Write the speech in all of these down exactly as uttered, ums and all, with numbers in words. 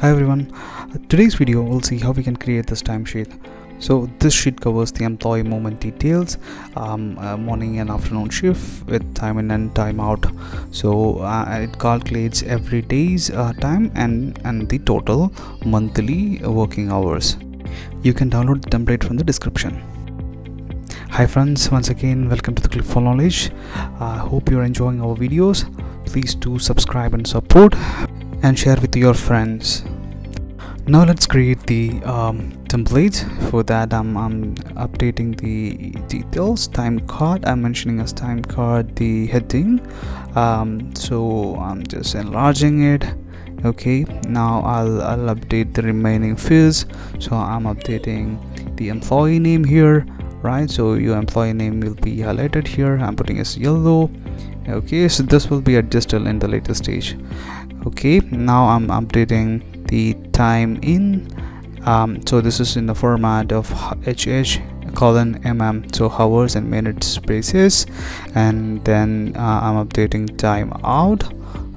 Hi everyone, today's video we'll see how we can create this timesheet. So this sheet covers the employee movement details, um, uh, morning and afternoon shift with time in and time out. So uh, it calculates every day's uh, time and, and the total monthly working hours. You can download the template from the description. Hi friends, once again welcome to the Click for Knowledge. I uh, hope you're enjoying our videos. Please do subscribe and support and share with your friends. Now let's create the um, template. For that I'm, I'm updating the details. Time card, I'm mentioning as time card the heading, um, so I'm just enlarging it. Okay, now I'll, I'll update the remaining fields. So I'm updating the employee name here, right? So your employee name will be highlighted here. I'm putting as yellow. Okay, so this will be adjusted in the later stage. Okay, now I'm updating the time in, um, so this is in the format of H H colon M M, so hours and minute spaces, and then uh, I'm updating time out.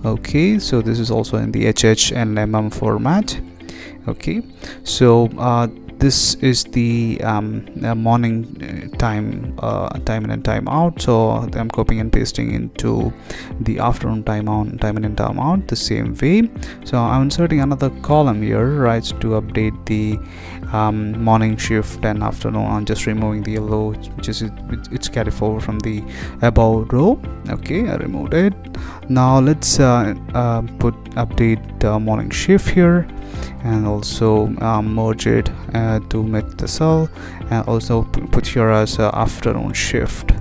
Okay, so this is also in the H H and M M format. Okay, so uh, this is the um, uh, morning time, uh, time in and time out. So I'm copying and pasting into the afternoon time on, time in and time out the same way. So I'm inserting another column here, right, to update the um, morning shift and afternoon. I'm just removing the yellow, which is it's carried forward from the above row. Okay, I removed it. Now let's uh, uh, put update uh, morning shift here, and also um, merge it uh, to make the cell, and also put here as uh, afternoon shift.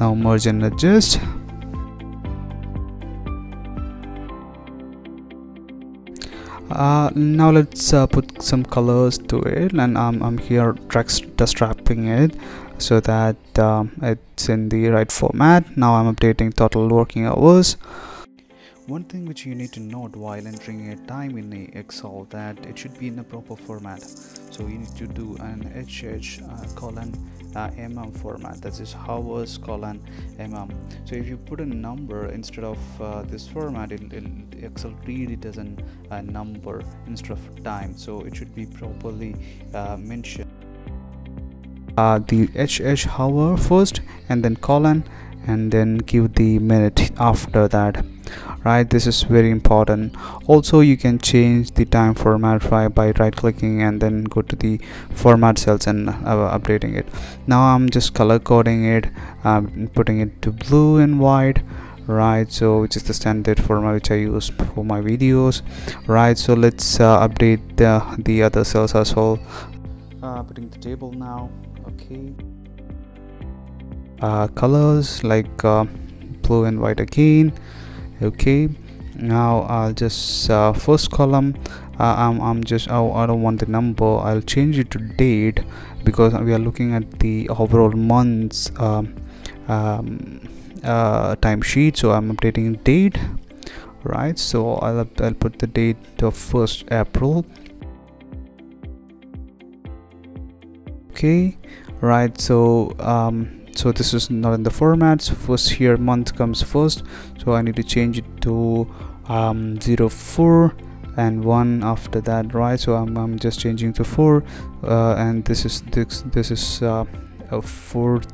Now merge and adjust. Uh, now let's uh, put some colors to it, and um, I'm here dust wrapping it so that uh, it's in the right format. Now I'm updating total working hours. One thing which you need to note while entering a time in a Excel, that it should be in a proper format. So you need to do an H H uh, colon uh, M M format, that is hours colon M M. So if you put a number instead of uh, this format, it'll, it'll Excel read it as a uh, number instead of time. So it should be properly uh, mentioned. Uh, the H H hour first, and then colon, and then give the minute after that, right? This is very important. Also you can change the time format by, by right clicking and then go to the format cells and uh, updating it. Now I'm just color coding it, um, putting it to blue and white, right? So which is the standard format which I use for my videos, right? So let's uh, update the, the other cells as well. Uh, putting the table now. Okay, Uh, colors like uh, blue and white again. Okay, now I'll just uh, first column uh, I'm, I'm just oh, I don't want the number. I'll change it to date because we are looking at the overall months um, um, uh, timesheet. So I'm updating date, right? So I'll, I'll put the date of first April. Okay, right, so um, so this is not in the formats. So first here month comes first, so I need to change it to um, zero four and one after that, right? So I'm, I'm just changing to four, uh, and this is this, this is uh, a fourth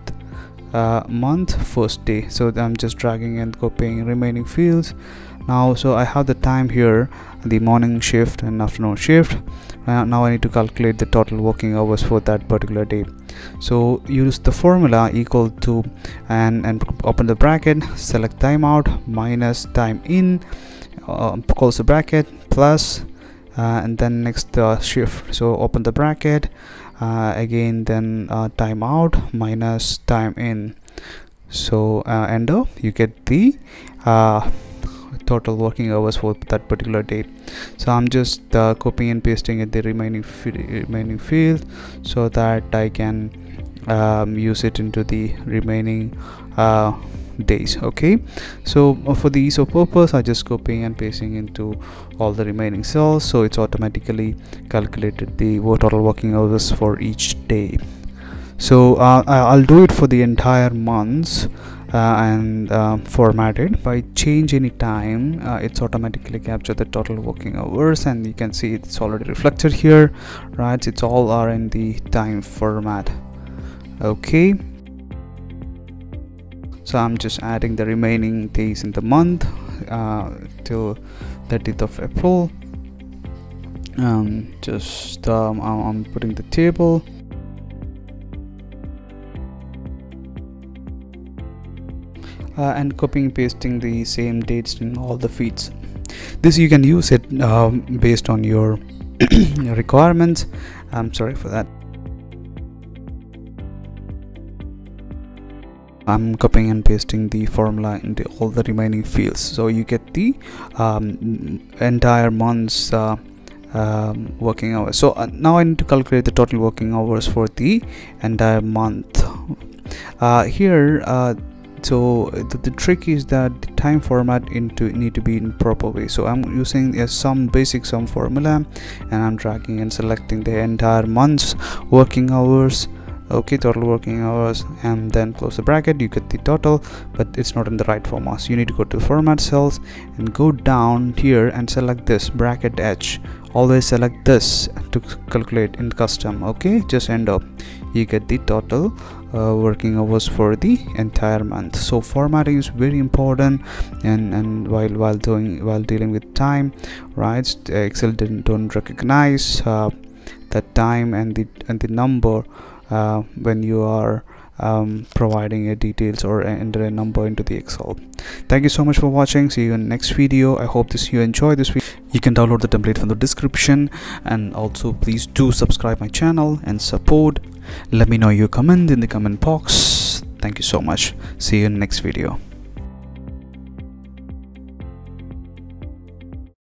uh, month first day. So I'm just dragging and copying remaining fields now. So I have the time here, the morning shift and afternoon shift. Uh, now I need to calculate the total working hours for that particular day. So use the formula equal to and and open the bracket, select time out minus time in, uh, close the bracket, plus uh, and then next uh, shift. So open the bracket uh, again, then uh, time out minus time in. So uh, enter, you get the uh, total working hours for that particular day. So I'm just uh, copying and pasting at the remaining remaining field so that I can um, use it into the remaining uh, days. Okay, so for the ease of purpose, I just copying and pasting into all the remaining cells, so it's automatically calculated the total working hours for each day. So uh, I'll do it for the entire months, uh, and uh, formatted. If I change any time, uh, it's automatically capture the total working hours, and you can see it's already reflected here, right? It's all are in the time format. Okay, so I'm just adding the remaining days in the month uh, till thirtieth of April. Um, just um, I'm putting the table. Uh, and copying pasting the same dates in all the feeds. This you can use it uh, based on your requirements. I'm sorry for that. I'm copying and pasting the formula into all the remaining fields, so you get the um, entire month's uh, um, working hours. So uh, now I need to calculate the total working hours for the entire month. Uh, here uh, so the, the trick is that the time format into need to be in proper way. So I'm using a sum basic sum formula, and I'm dragging and selecting the entire month's working hours. Okay, total working hours, and then close the bracket. You get the total, but it's not in the right format, so you need to go to format cells and go down here and select this bracket H. Always select this to calculate in custom. Okay, just end up you get the total uh, working hours for the entire month. So formatting is very important, and and while while doing while dealing with time, right? Excel didn't don't recognize uh, the time and the and the number Uh, when you are um, providing a details or enter a number into the Excel. Thank you so much for watching. See you in the next video. I hope this you enjoy this video. You can download the template from the description, and also please do subscribe my channel and support. Let me know your comment in the comment box. Thank you so much. See you in the next video.